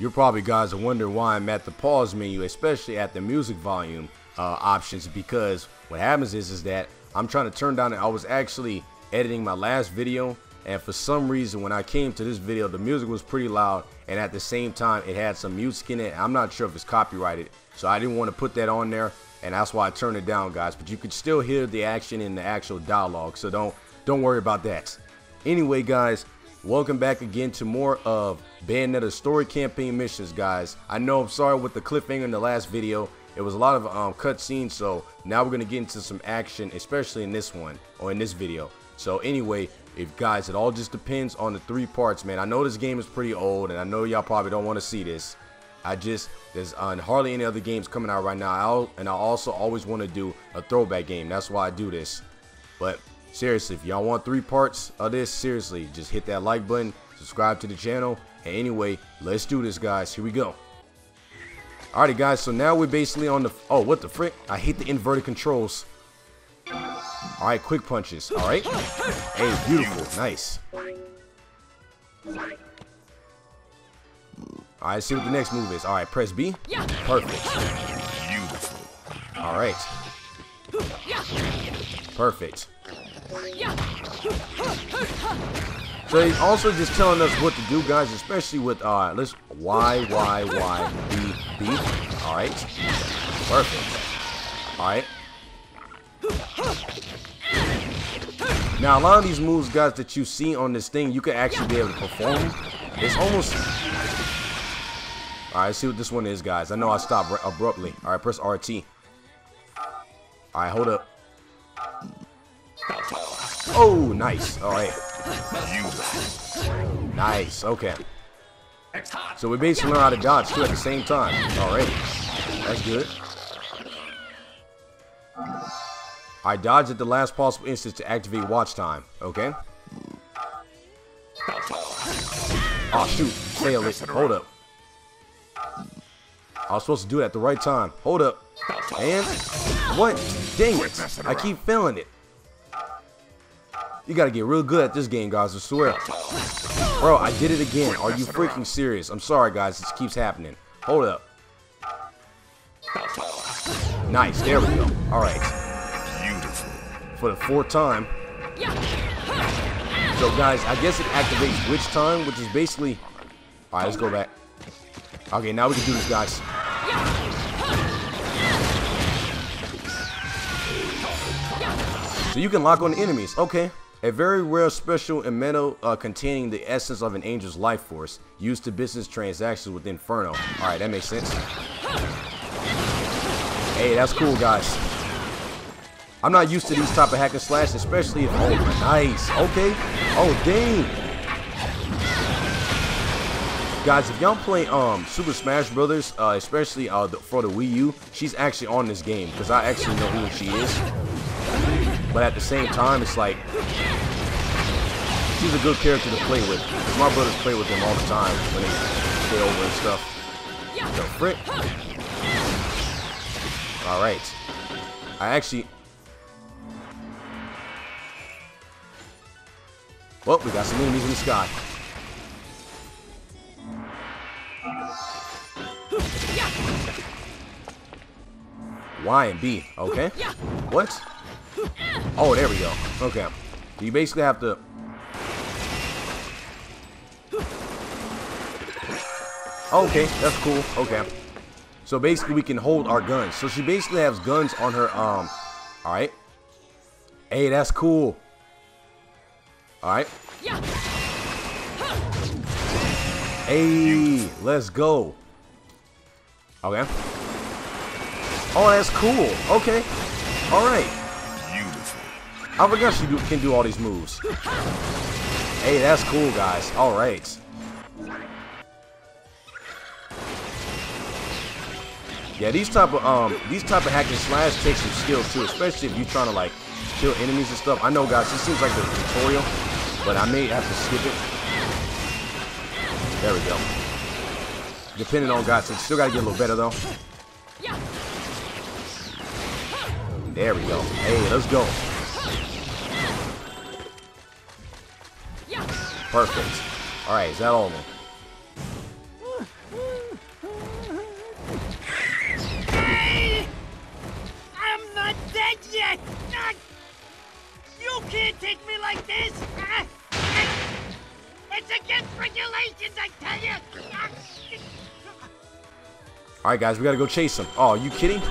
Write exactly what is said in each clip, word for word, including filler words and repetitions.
You probably guys are wondering why I'm at the pause menu, especially at the music volume uh, options, because what happens is is that I'm trying to turn down, and I was actually editing my last video, and for some reason when I came to this video the music was pretty loud, and at the same time it had some music in it. I'm not sure if it's copyrighted, so I didn't want to put that on there, and that's why I turned it down, guys. But you could still hear the action in the actual dialogue, so don't don't worry about that. Anyway, guys, welcome back again to more of Bayonetta's story campaign missions, guys. I know I'm sorry with the cliffhanger in the last video. It was a lot of um, cutscenes, so now we're gonna get into some action, especially in this one, or in this video. So anyway, if guys, it all just depends on the three parts, man. I know this game is pretty old, and I know y'all probably don't want to see this. I just, there's uh, hardly any other games coming out right now, I'll, and I also always want to do a throwback game. That's why I do this. But seriously, if y'all want three parts of this, seriously, just hit that like button, subscribe to the channel, and anyway, let's do this, guys. Here we go. Alrighty, guys, so now we're basically on the, oh, what the frick? I hate the inverted controls. Alright, quick punches, alright? Hey, beautiful, nice. Alright, see what the next move is. Alright, press B. Perfect. Beautiful. Alright. Perfect. So he's also just telling us what to do, guys, especially with, uh, let's, Y, Y, Y, B, B. Alright. Perfect. Alright. Now, a lot of these moves, guys, that you see on this thing, you can actually be able to perform. It's almost... Alright, see what this one is, guys. I know I stopped right abruptly. Alright, press R T. Alright, hold up. Oh, nice. Alright. Nice, okay. So we basically learn how to dodge, too, at the same time. Alright. That's good. Alright, dodge at the last possible instance to activate watch time. Okay. Oh, shoot. Fail it. Hold up. I was supposed to do it at the right time. Hold up. And what? Dang it. I keep failing it. You gotta get real good at this game, guys, I swear. Bro, I did it again. Are you freaking serious? I'm sorry, guys. This keeps happening. Hold up. Nice. There we go. Alright. Beautiful. For the fourth time. So, guys, I guess it activates Witch Time, which is basically... Alright, let's go back. Okay, now we can do this, guys. So you can lock on the enemies. Okay. A very rare special in metal uh, containing the essence of an angel's life force used to business transactions with Inferno. Alright, that makes sense. Hey, that's cool, guys. I'm not used to these type of hack and slash, especially if... Oh, nice. Okay. Oh, dang. Guys, if y'all play um, Super Smash Brothers, uh, especially uh, the, for the Wii U, she's actually on this game because I actually know who she is. But at the same time, it's like... She's a good character to play with. My brothers play with them all the time when they get over and stuff. The frick. Alright. I actually... Well, we got some enemies in the sky. Y and B. Okay. What? Oh, there we go. Okay. You basically have to... Okay, that's cool. Okay, so basically we can hold our guns. So she basically has guns on her um. All right. Hey, that's cool. All right. Hey, let's go. Okay. Oh, that's cool. Okay. All right. Beautiful. I forgot she do, can do all these moves. Hey, that's cool, guys. All right. Yeah, these type of um, these type of hack and slash take some skill too, especially if you're trying to like kill enemies and stuff. I know, guys, this seems like the tutorial, but I may have to skip it. There we go. Depending on, guys, it's still gotta get a little better though. There we go. Hey, let's go. Perfect. All right, is that all of them? All right, guys, we gotta go chase him. Oh, are you kidding?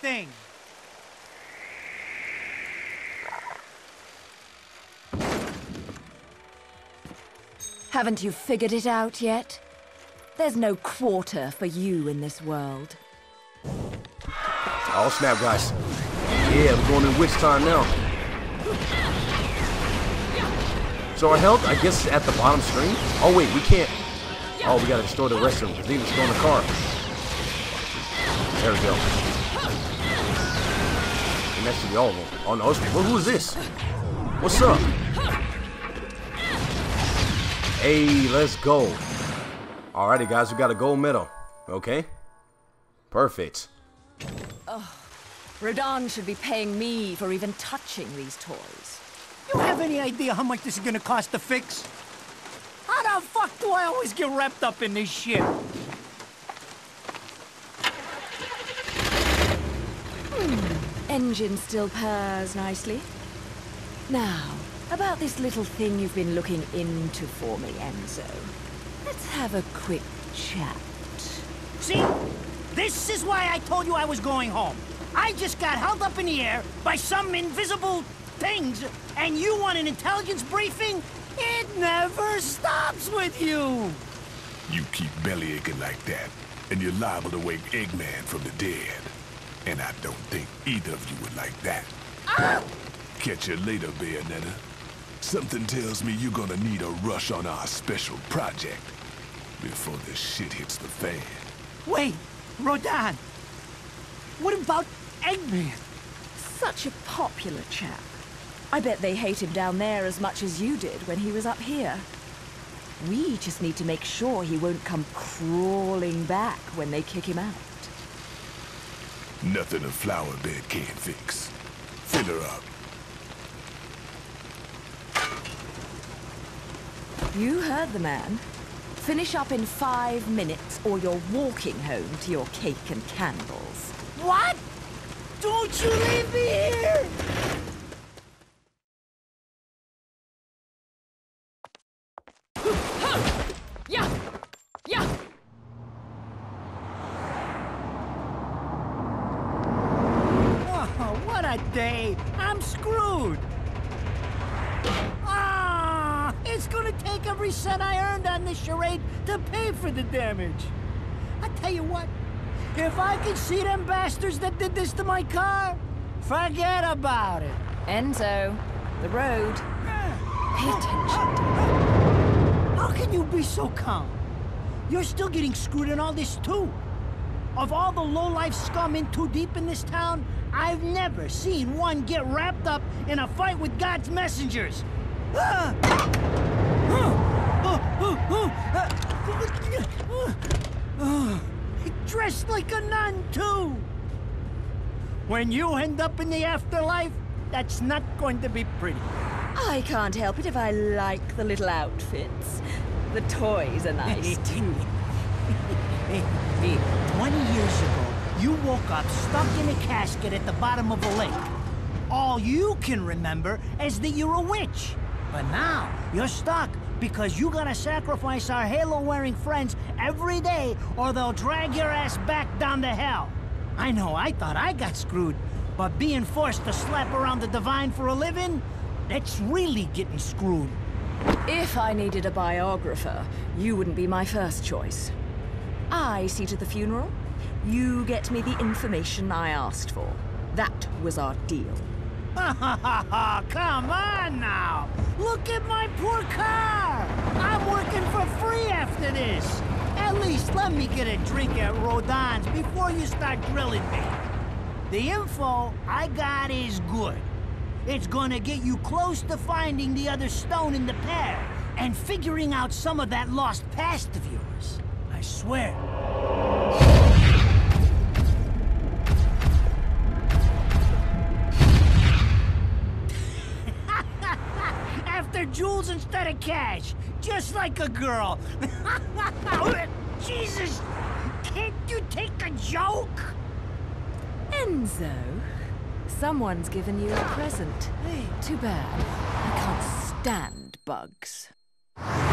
Thing. Haven't you figured it out yet? There's no quarter for you in this world. Oh snap, guys. Yeah, we're going in Witch Time now. So our health, I guess, is at the bottom screen. Oh wait, we can't. Oh, we gotta destroy the rest of them. They destroy the car. There we go. And that should be all of them. Oh no, well, who is this? What's up? Hey, let's go. Alrighty, guys, we got a gold medal. Okay. Perfect. Oh, Rodan should be paying me for even touching these toys. You have any idea how much this is gonna cost to fix? How the fuck do I always get wrapped up in this shit? Engine still purrs nicely. Now, about this little thing you've been looking into for me, Enzo. Let's have a quick chat. See? This is why I told you I was going home. I just got held up in the air by some invisible things, and you want an intelligence briefing? It never stops with you! You keep bellyaching like that, and you're liable to wake Eggman from the dead. And I don't think either of you would like that. Ah! Catch you later, Bayonetta. Something tells me you're gonna need a rush on our special project before this shit hits the fan. Wait, Rodan. What about Eggman? Such a popular chap. I bet they hate him down there as much as you did when he was up here. We just need to make sure he won't come crawling back when they kick him out. Nothing a flower bed can't fix. Fill her up. You heard the man. Finish up in five minutes or you're walking home to your cake and candles. What? Don't you leave me here! Day, I'm screwed. Ah, it's gonna take every cent I earned on this charade to pay for the damage. I tell you what, if I could see them bastards that did this to my car, forget about it. Enzo, the road. Pay attention. How can you be so calm? You're still getting screwed in all this too. Of all the low-life scum in too deep in this town, I've never seen one get wrapped up in a fight with God's messengers. Ah! Dressed like a nun, too. When you end up in the afterlife, that's not going to be pretty. I can't help it if I like the little outfits. The toys are nice, too. Hey, twenty years ago, you woke up stuck in a casket at the bottom of a lake. All you can remember is that you're a witch. But now, you're stuck because you gotta sacrifice our halo-wearing friends every day or they'll drag your ass back down to hell. I know, I thought I got screwed, but being forced to slap around the divine for a living, that's really getting screwed. If I needed a biographer, you wouldn't be my first choice. I see to the funeral. You get me the information I asked for. That was our deal. Ha ha ha ha! Come on now! Look at my poor car! I'm working for free after this! At least let me get a drink at Rodan's before you start drilling me. The info I got is good. It's gonna get you close to finding the other stone in the pair and figuring out some of that lost past of yours. I swear. Jewels instead of cash, just like a girl. Jesus, can't you take a joke? Enzo, someone's given you a present. Hey. Too bad. I can't stand bugs. Huh?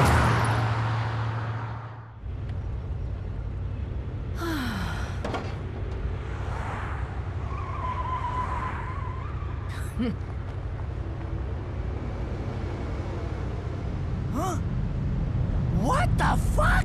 What the fuck?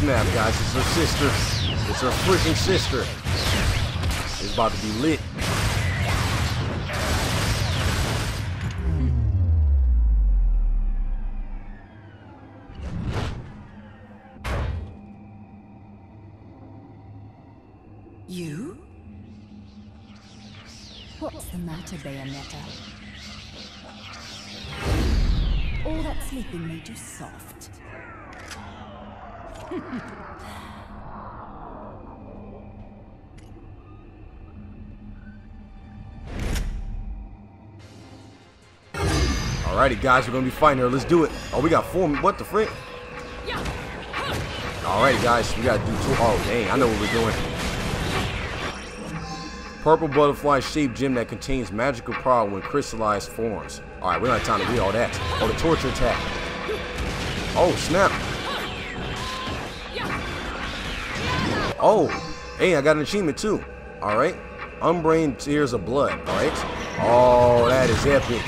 Snap, guys, it's her sister. It's her freaking sister. It's about to be lit. You? What's the matter, Bayonetta? All that sleeping made you soft. Alrighty, guys, we're gonna be fighting her. Let's do it. Oh, we got four. What the frick? Alright, guys, we gotta do two. Oh, dang, I know what we're doing. Purple butterfly shaped gem that contains magical power when crystallized forms. Alright, we don't have time to read all that. Oh, the torture attack. Oh, snap. Oh, hey, I got an achievement too. All right, Umbran Tears of Blood. All right. Oh, that is epic.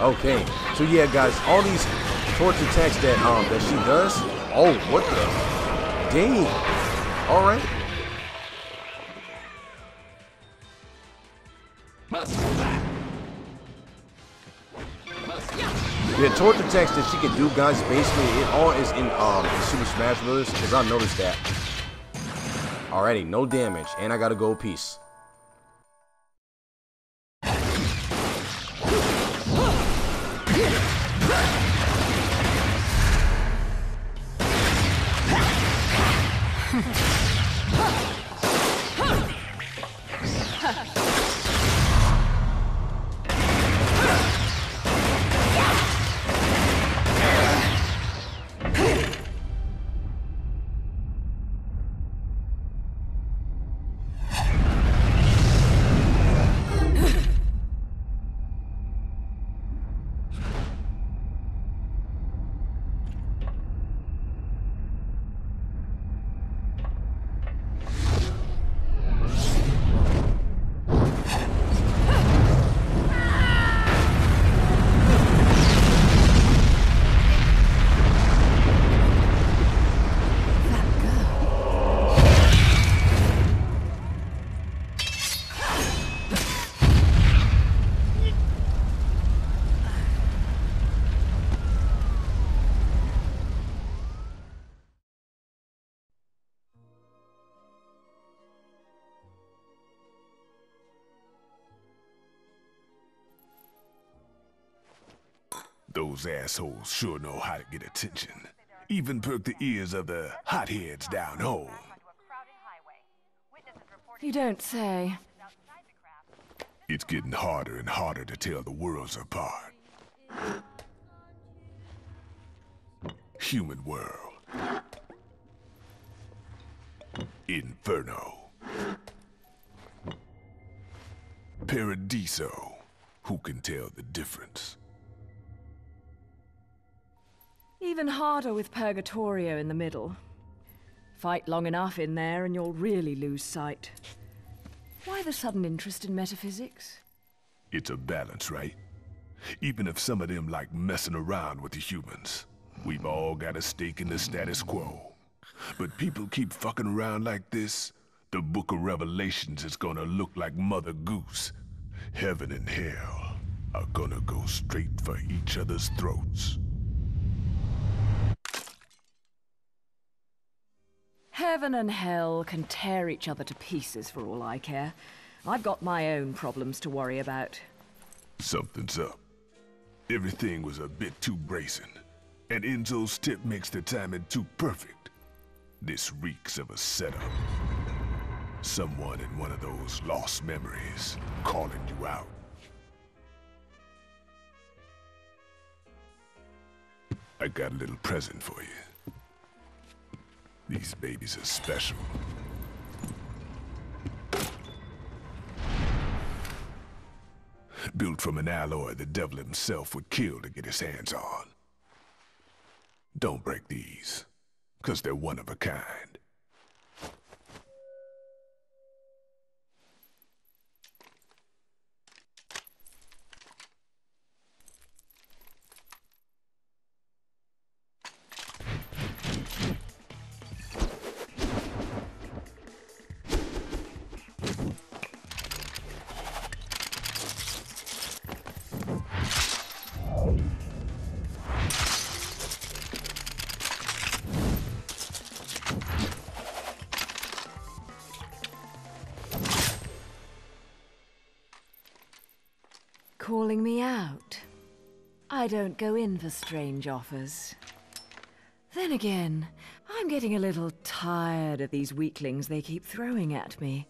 Okay, so yeah, guys, all these torture attacks that um that she does. Oh, what the? Dang. All right. The yeah, torture attacks that she can do, guys, basically it all is in um Super Smash Brothers, because I noticed that. Alrighty, no damage, and I got a gold piece. Those assholes sure know how to get attention. Even perk the ears of the hotheads down home. You don't say. It's getting harder and harder to tell the worlds apart. Human world. Inferno. Paradiso. Who can tell the difference? Even harder with Purgatorio in the middle. Fight long enough in there and you'll really lose sight. Why the sudden interest in metaphysics? It's a balance, right? Even if some of them like messing around with the humans, we've all got a stake in the status quo. But people keep fucking around like this, the Book of Revelations is gonna look like Mother Goose. Heaven and hell are gonna go straight for each other's throats. Heaven and hell can tear each other to pieces for all I care. I've got my own problems to worry about. Something's up. Everything was a bit too bracing, and Enzo's tip makes the timing too perfect. This reeks of a setup. Someone in one of those lost memories calling you out. I got a little present for you. These babies are special. Built from an alloy the devil himself would kill to get his hands on. Don't break these, 'cause they're one of a kind. Calling me out. I don't go in for strange offers. Then again, I'm getting a little tired of these weaklings they keep throwing at me.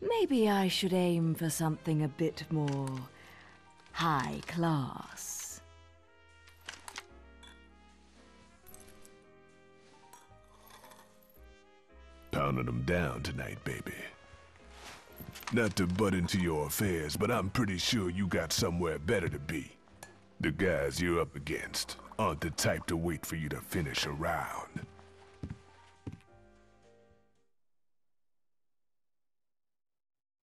Maybe I should aim for something a bit more high class. Pounding them down tonight, baby. Not to butt into your affairs, but I'm pretty sure you got somewhere better to be. The guys you're up against aren't the type to wait for you to finish a round.